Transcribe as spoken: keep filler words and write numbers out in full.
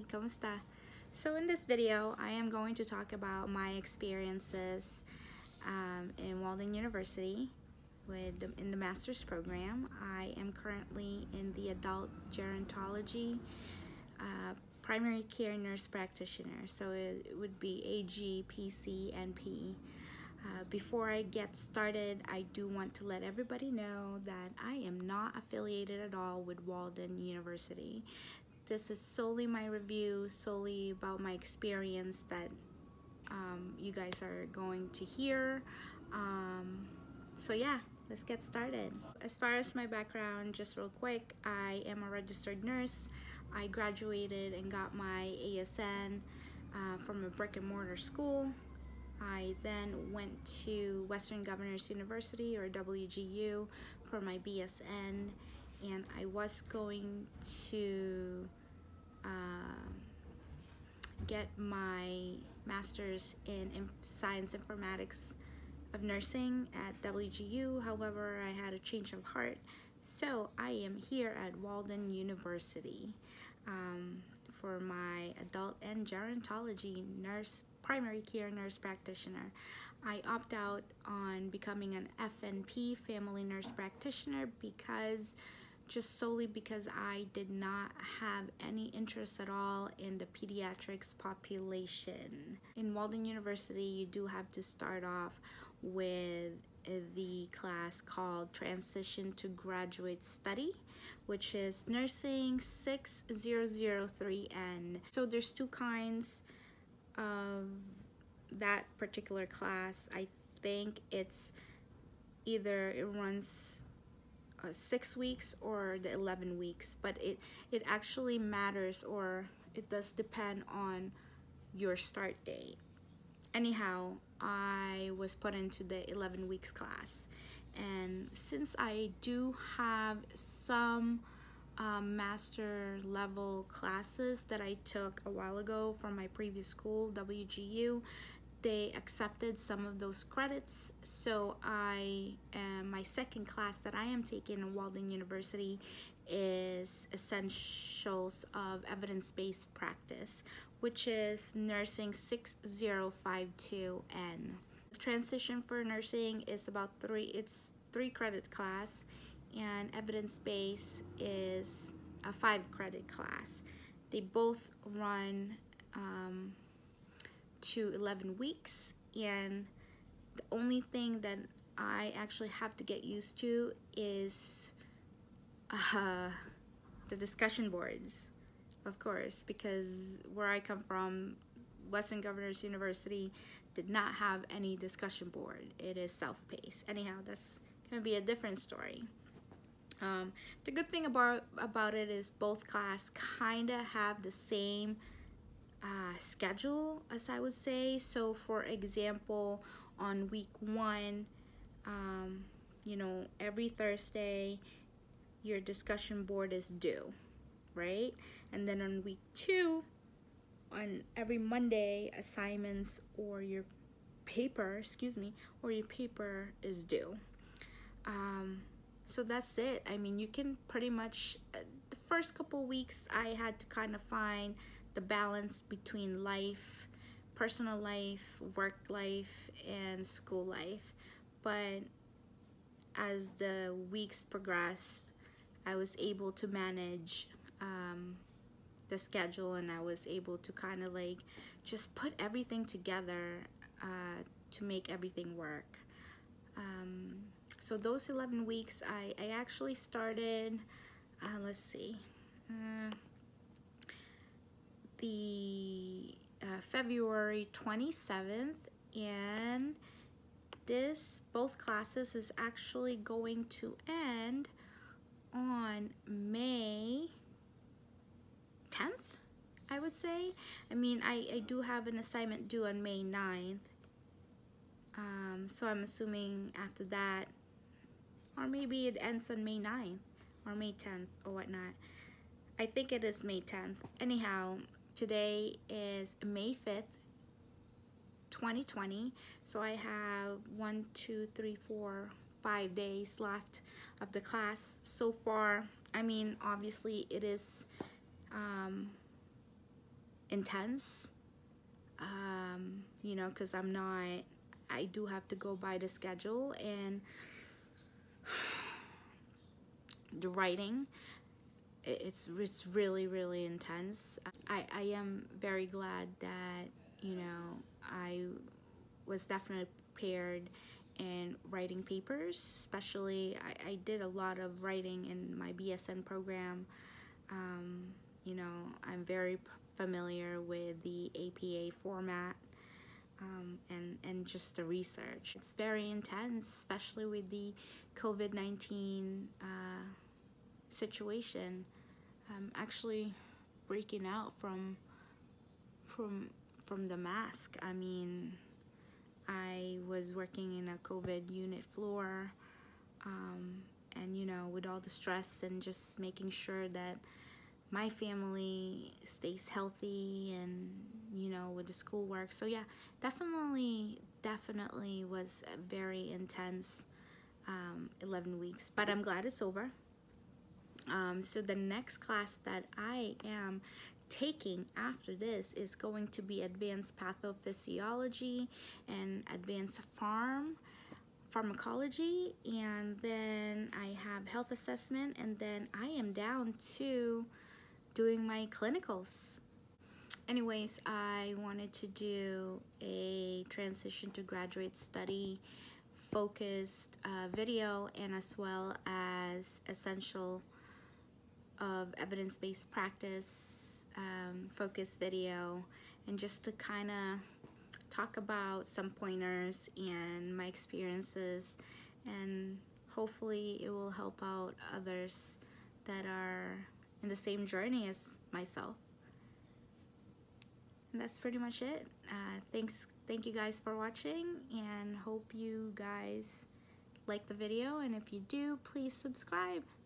Hey, kamusta? So in this video, I am going to talk about my experiences um, in Walden University with the, in the master's program. I am currently in the adult gerontology uh, primary care nurse practitioner, so it, it would be A G P C N P. Uh, before I get started, I do want to let everybody know that I am not affiliated at all with Walden University. This is solely my review, solely about my experience that um, you guys are going to hear. Um, so yeah, let's get started. As far as my background, just real quick, I am a registered nurse. I graduated and got my A S N uh, from a brick and mortar school. I then went to Western Governors University, or W G U, for my B S N, and I was going to uh, get my master's in inf science informatics of nursing at W G U. However, I had a change of heart, so I am here at Walden University um, for my adult and gerontology nurse primary care nurse practitioner. I opt out on becoming an F N P, family nurse practitioner, because just solely because I did not have any interest at all in the pediatrics population. In Walden University, you do have to start off with the class called Transition to Graduate Study, which is Nursing six zero zero three N. So there's two kinds of that particular class. I think it's either it runs uh, six weeks or the eleven weeks, but it it actually matters, or it does depend on your start date. Anyhow, I was put into the eleven weeks class, and since I do have some Um, master level classes that I took a while ago from my previous school, W G U, they accepted some of those credits. So I am, my second class that I am taking in Walden University is Essentials of Evidence-Based Practice, which is Nursing six zero five two N. The transition for nursing is about three, it's three credit class, and evidence-based is a five-credit class. They both run um, to eleven weeks, and the only thing that I actually have to get used to is uh, the discussion boards, of course, because where I come from, Western Governors University did not have any discussion board. It is self-paced. Anyhow, that's gonna be a different story. Um, the good thing about about it is both class kind of have the same uh, schedule, as I would say. So for example, on week one, um, you know, every Thursday your discussion board is due, right? And then on week two, on every Monday, assignments or your paper, excuse me, or your paper is due. Um, So that's it. I mean, you can pretty much, uh, the first couple weeks I had to kind of find the balance between life, personal life, work life, and school life. But as the weeks progressed, I was able to manage um, the schedule, and I was able to kind of like just put everything together uh, to make everything work. Um, So those eleven weeks, I, I actually started, uh, let's see, uh, the uh, February twenty-seventh, and this, both classes is actually going to end on May tenth, I would say. I mean, I, I do have an assignment due on May ninth, um, so I'm assuming after that, or maybe it ends on May ninth or May tenth or whatnot. I think it is May tenth. Anyhow, today is May fifth, twenty twenty. So I have one, two, three, four, five days left of the class so far. I mean, obviously it is um, intense, um, you know, because I'm not, I do have to go by the schedule, and the writing, it's it's really, really intense. I, I am very glad that, you know, I was definitely prepared in writing papers, especially I, I did a lot of writing in my B S N program. Um, you know, I'm very familiar with the A P A format, um, and, and just the research. It's very intense, especially with the COVID nineteen uh, situation. I'm actually breaking out from from from the mask. I mean, I was working in a COVID unit floor, um, and you know, with all the stress and just making sure that my family stays healthy, and you know, with the schoolwork. So yeah, definitely, definitely was a very intense um, eleven weeks, but I'm glad it's over. Um, so the next class that I am taking after this is going to be advanced pathophysiology and advanced pharm, pharmacology, and then I have health assessment, and then I am down to doing my clinicals. Anyways, I wanted to do a transition to graduate study focused uh, video, and as well as essential of evidence-based practice um, focused video, and just to kind of talk about some pointers and my experiences, and hopefully it will help out others that are in the same journey as myself. And that's pretty much it. Uh, thanks, thank you guys for watching, and hope you guys like the video, and if you do, please subscribe.